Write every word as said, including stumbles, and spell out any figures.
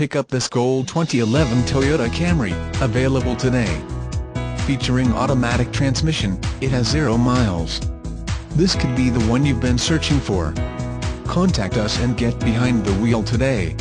Pick up this gold twenty eleven Toyota Camry, available today. Featuring automatic transmission, it has zero miles. This could be the one you've been searching for. Contact us and get behind the wheel today.